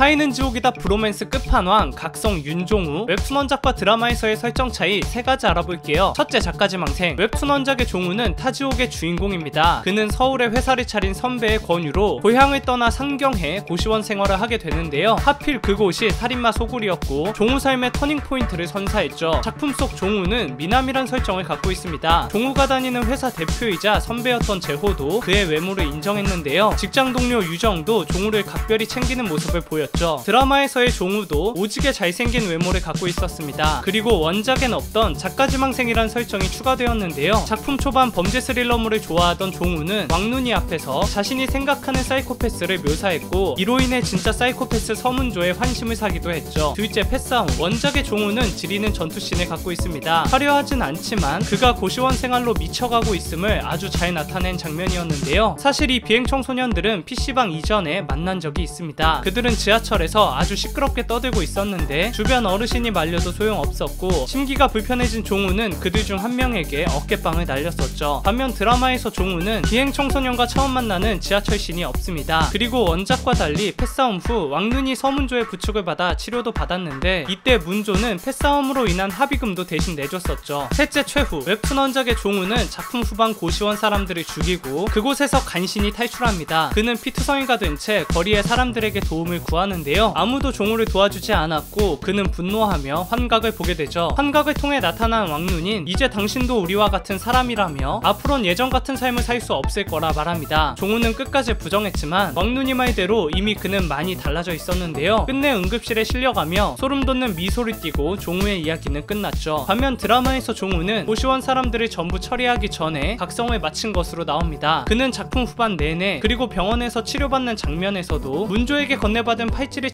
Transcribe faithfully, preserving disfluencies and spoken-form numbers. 타인은 지옥이다 브로맨스 끝판왕 각성 윤종우. 웹툰 원작과 드라마에서의 설정 차이 세 가지 알아볼게요. 첫째, 작가지망생. 웹툰 원작의 종우는 타지옥의 주인공입니다. 그는 서울에 회사를 차린 선배의 권유로 고향을 떠나 상경해 고시원 생활을 하게 되는데요. 하필 그곳이 살인마 소굴이었고 종우 삶의 터닝포인트를 선사했죠. 작품 속 종우는 미남이란 설정을 갖고 있습니다. 종우가 다니는 회사 대표이자 선배였던 재호도 그의 외모를 인정했는데요. 직장 동료 유정도 종우를 각별히 챙기는 모습을 보였죠. 드라마에서의 종우도 오지게 잘생긴 외모를 갖고 있었습니다. 그리고 원작엔 없던 작가지망생이란 설정이 추가되었는데요. 작품 초반 범죄 스릴러물을 좋아하던 종우는 왕눈이 앞에서 자신이 생각하는 사이코패스를 묘사했고 이로 인해 진짜 사이코패스 서문조의 환심을 사기도 했죠. 둘째, 패싸움. 원작의 종우는 지리는 전투씬을 갖고 있습니다. 화려하진 않지만 그가 고시원 생활로 미쳐가고 있음을 아주 잘 나타낸 장면이었는데요. 사실 이 비행 청소년들은 피씨방 이전에 만난 적이 있습니다. 그들은 지하철에서 아주 시끄럽게 떠들고 있었는데 주변 어르신이 말려도 소용없었고 심기가 불편해진 종우는 그들 중 한 명에게 어깨빵을 날렸었죠. 반면 드라마에서 종우는 비행 청소년과 처음 만나는 지하철 씬이 없습니다. 그리고 원작과 달리 패싸움 후 왕눈이 서문조의 부축을 받아 치료도 받았는데 이때 문조는 패싸움으로 인한 합의금도 대신 내줬었죠. 셋째, 최후. 웹툰 원작의 종우는 작품 후반 고시원 사람들을 죽이고 그곳에서 간신히 탈출합니다. 그는 피투성이가 된 채 거리의 사람들에게 도움을 구하는데요. 아무도 종우를 도와주지 않았고 그는 분노하며 환각을 보게 되죠. 환각을 통해 나타난 왕눈인 이제 당신도 우리와 같은 사람이라며 앞으론 예전 같은 삶을 살 수 없을 거라 말합니다. 종우는 끝까지 부정했지만 왕눈이 말대로 이미 그는 많이 달라져 있었는데요. 끝내 응급실에 실려가며 소름돋는 미소를 띠고 종우의 이야기는 끝났죠. 반면 드라마에서 종우는 고시원 사람들을 전부 처리하기 전에 각성을 마친 것으로 나옵니다. 그는 작품 후반 내내 그리고 병원에서 치료받는 장면에서도 문조에게 건네받은 팔찌를